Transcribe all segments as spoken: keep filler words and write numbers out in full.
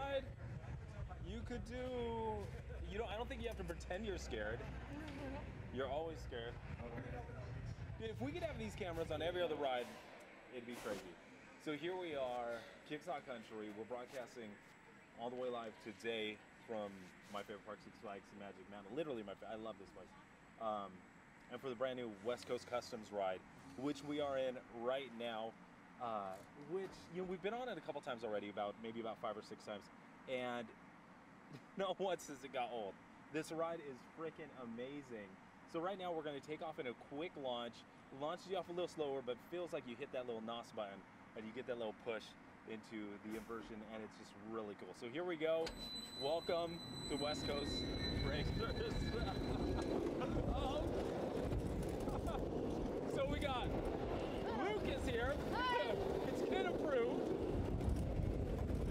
ride, you could do. You don't. I don't think you have to pretend you're scared. You're always scared. Dude, if we could have these cameras on every other ride, it'd be crazy. So here we are, Kix Hot Country. We're broadcasting all the way live today from my favorite park, Six Flags Magic Mountain. Literally, my favorite. I love this place. Um, and for the brand new West Coast Customs ride, which we are in right now. Uh, which, you know, we've been on it a couple times already, about maybe about five or six times, and not once since it got old. This ride is freaking amazing. So right now we're gonna take off in a quick launch. Launches you off a little slower, but feels like you hit that little N O S button and you get that little push into the inversion, and it's just really cool. So here we go. Welcome to West Coast Racers. Oh. So we got Luke is here. Hi. It's kid approved.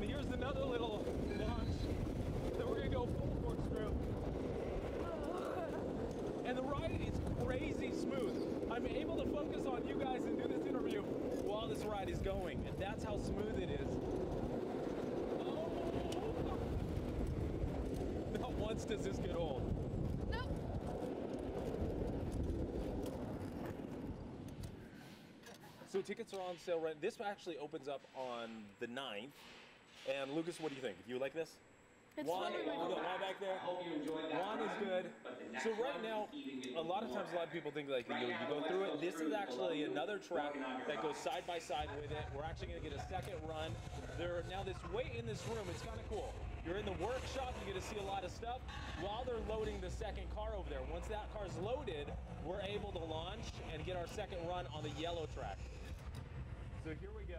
And here's another little launch that we're gonna go full force through. And the ride is crazy smooth. I'm able to focus on you guys and do this interview while this ride is going, and that's how smooth it is. Oh. Not once does this get old. So tickets are on sale right. This actually opens up on the ninth. And Lucas, what do you think? Do you like this? It's Juan, really oh, no, Juan back there. I hope you enjoyed that. Juan is good. So right now, a lot of times, a lot of people think like you, you go through it. This is actually another track that goes side by side with it. We're actually going to get a second run. There are now this wait in this room. It's kind of cool. You're in the workshop. You get to see a lot of stuff while they're loading the second car over there. Once that car's loaded, we're able to launch and get our second run on the yellow track. So here we go,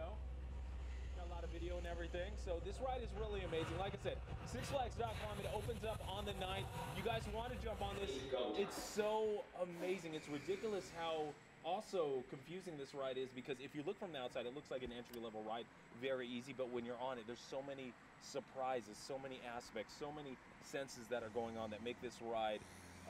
got a lot of video and everything. So this ride is really amazing. Like I said, six flags dot com, it opens up on the ninth. You guys want to jump on this? It's so amazing. It's ridiculous how also confusing this ride is, because if you look from the outside, it looks like an entry-level ride, very easy, but when you're on it, there's so many surprises, so many aspects, so many senses that are going on that make this ride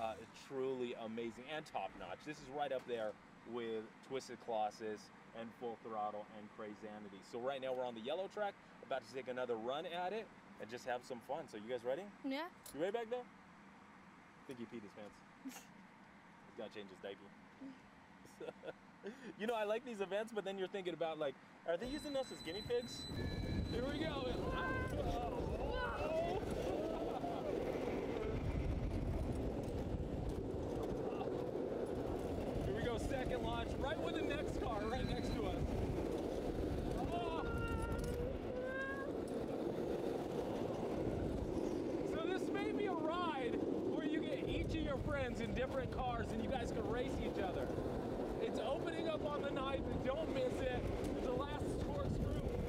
uh, truly amazing and top-notch. This is right up there with Twisted Colossus and Full Throttle and Crazanity. So right now we're on the yellow track, about to take another run at it and just have some fun. So you guys ready? Yeah. You ready back there? I think he peed his pants. He's gotta change his diaper. You know, I like these events, but then you're thinking about like, are they using us as guinea pigs? Here we go. Oh. Second launch, right with the next car, right next to us. Oh. So this may be a ride where you get each of your friends in different cars and you guys can race each other. It's opening up on the night, but don't miss it. It's the last sports group.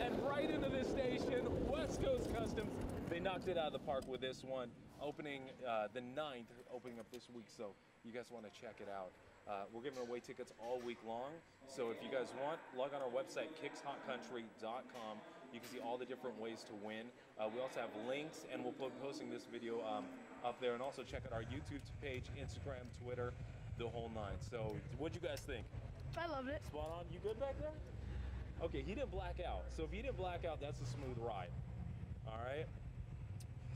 And right into this station, West Coast Customs. They knocked it out of the park with this one, opening uh, the ninth, opening up this week. So you guys want to check it out. Uh, we're giving away tickets all week long. So if you guys want, log on our website, kix hot country dot com. You can see all the different ways to win. Uh, we also have links, and we'll be posting this video um, up there. And also check out our YouTube page, Instagram, Twitter, the whole nine. So what'd you guys think? I loved it. Spot on. You good back there? Okay, he didn't black out. So if he didn't black out, that's a smooth ride. All right.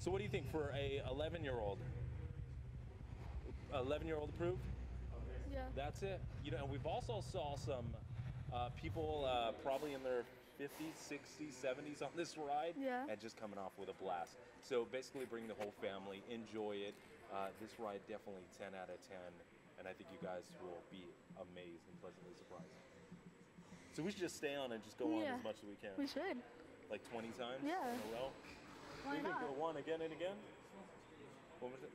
So what do you think for a eleven-year-old? eleven year old approved? Yeah. That's it. You know, and we've also saw some uh, people uh, probably in their fifties, sixties, seventies on this ride. Yeah. And just coming off with a blast. So basically bring the whole family, enjoy it. Uh, this ride definitely ten out of ten. And I think you guys will be amazed and pleasantly surprised. So we should just stay on and just go yeah. on as much as we can. We should. Like twenty times yeah. in a row? Why we not? Could go one again and again? What was it?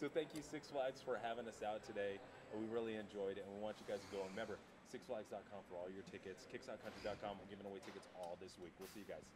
So thank you, Six Flags, for having us out today. We really enjoyed it, and we want you guys to go. Remember, six flags dot com for all your tickets, kix hot country dot com. We're giving away tickets all this week. We'll see you guys.